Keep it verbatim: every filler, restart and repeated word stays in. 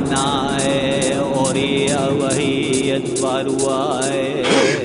नाए और ये वही अतवारुआ है।